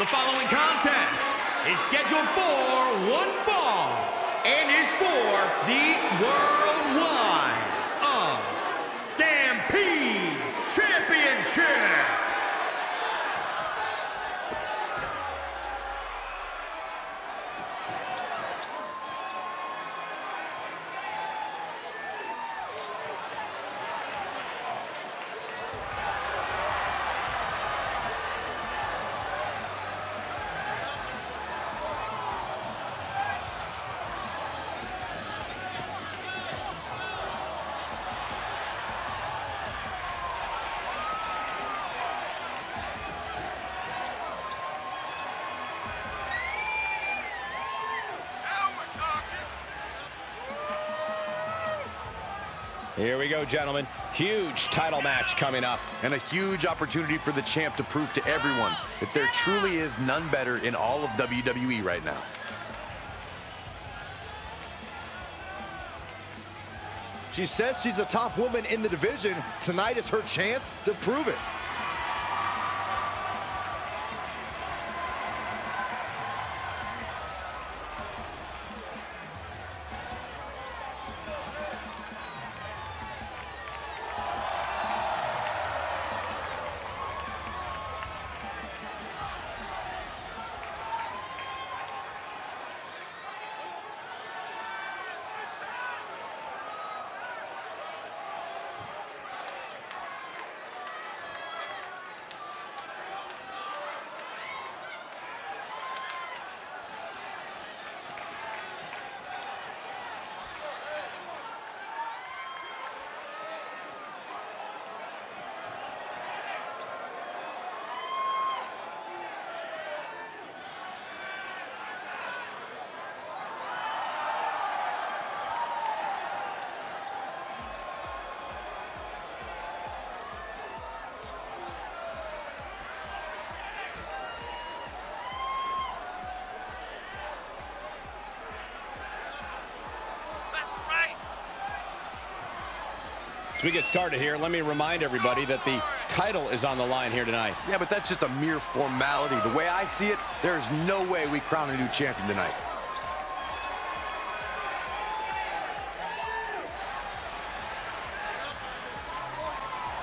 The following contest is scheduled for one fall and is for the Worldwide of Stampede Championship. Here we go, gentlemen. Huge title match coming up. And a huge opportunity for the champ to prove to everyone that there truly is none better in all of WWE right now. She says she's the top woman in the division. Tonight is her chance to prove it. As we get started here, let me remind everybody that the title is on the line here tonight. Yeah, but that's just a mere formality. The way I see it, there is no way we crown a new champion tonight.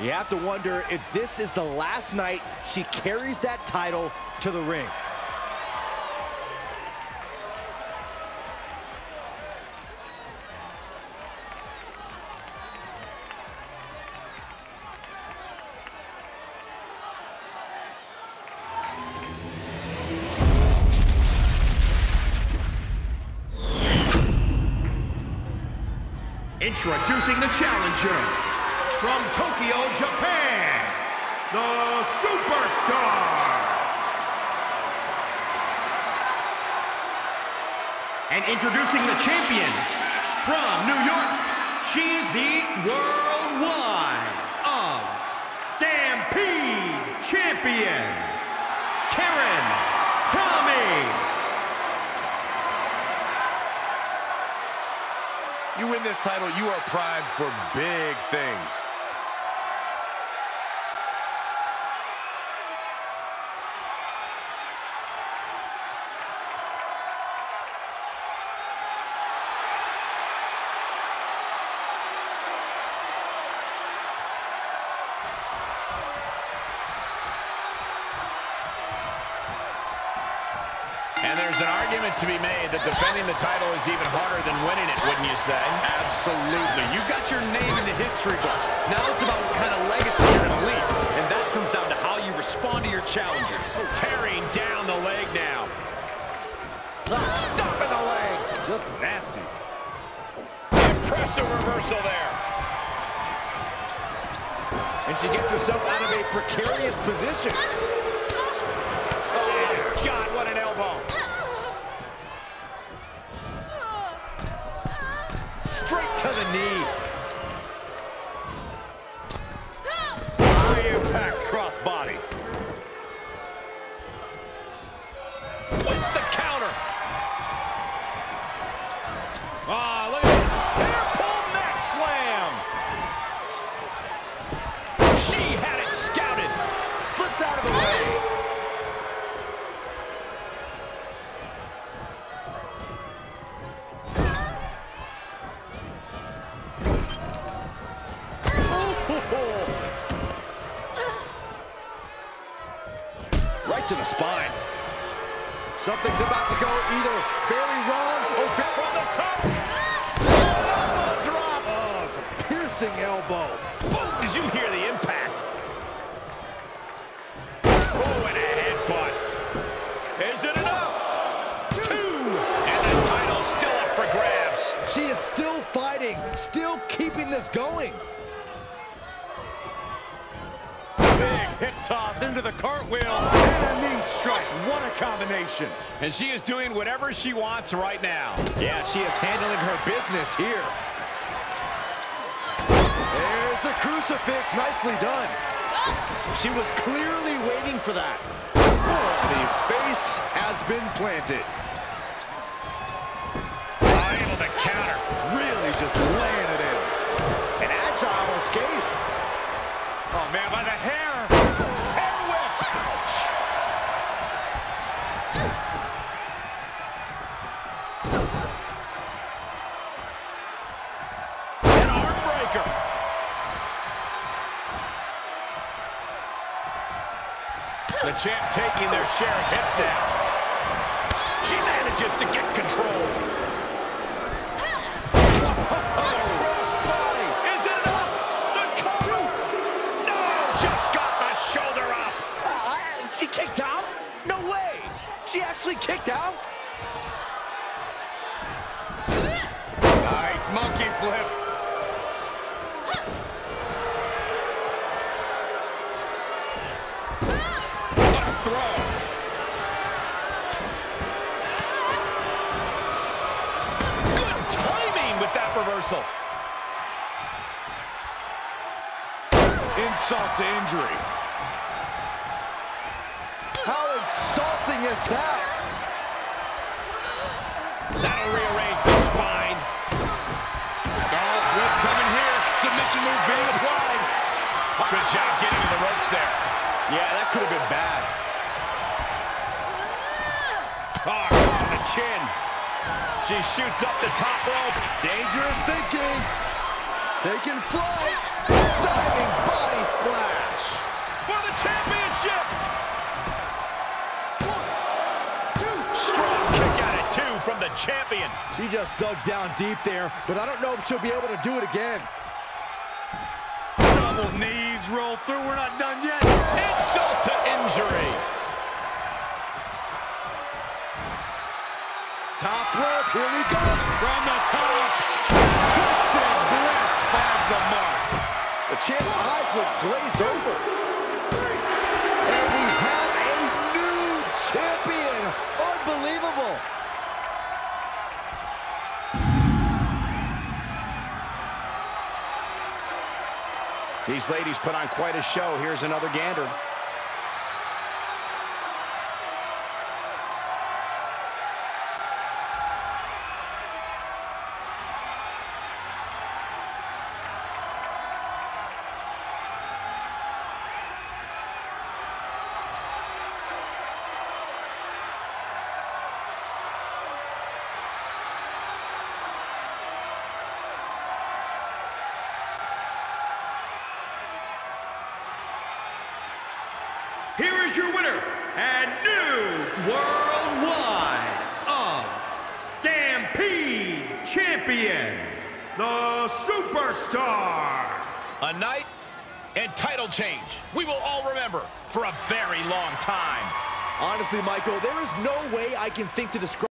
You have to wonder if this is the last night she carries that title to the ring. Introducing the challenger, from Tokyo, Japan, the Superstar! And introducing the champion, from New York, she's the Worldwide of Stampede Champion, Karen Tommy! You win this title, you are primed for big things. There's an argument to be made that defending the title is even harder than winning it, wouldn't you say? Absolutely. You've got your name in the history books. Now it's about what kind of legacy you're going to leave, and that comes down to how you respond to your challengers. Tearing down the leg now. Stopping the leg. Just nasty. Impressive reversal there. And she gets herself out of a precarious position. Oh, my God, what an elbow. Straight to the knee. High impact crossbody. With the counter. Ah, look at this. Air-pull neck slam. She had it scouted. Slips out of the way. Right to the spine. Something's about to go either very wrong or from the top. Elbow drop. Oh, it's a piercing elbow. Boom! Did you hear the impact? Oh, and a headbutt. Is it enough? Two. And the title's still up for grabs. She is still fighting, still keeping this going. Hit toss into the cartwheel and a knee strike. What a combination. And she is doing whatever she wants right now. Yeah, she is handling her business here. There's the crucifix. Nicely done. She was clearly waiting for that. The face has been planted. Able to counter. Really just laying it in. An agile escape. Oh, man, by the hair. The champ taking their share of hits now. She manages to get control. Cross body. Is it enough? The cover. No, just got the shoulder up. She kicked out? No way. She actually kicked out? Nice monkey flip. Reversal. Insult to injury. How insulting is that? That'll rearrange the spine. Oh, what's coming here? Submission move being applied. Good job getting to the ropes there. Yeah, that could have been bad. Oh, on the chin. She shoots up the top rope. Dangerous thinking. Taking flight. Diving body splash. For the championship. 1, 2. Strong kick out at 2 from the champion. She just dug down deep there, but I don't know if she'll be able to do it again. Double knees roll through. We're not done yet. Insult to injury. Top rope, here we go. From the top. Twisted bliss finds the mark. The champ's eyes look glazed over. And we have a new champion. Unbelievable. These ladies put on quite a show. Here's another gander. Here is your winner, and new Worldwide of Stampede Champion, the Superstar. A night and title change we will all remember for a very long time. Honestly, Michael, there is no way I can think to describe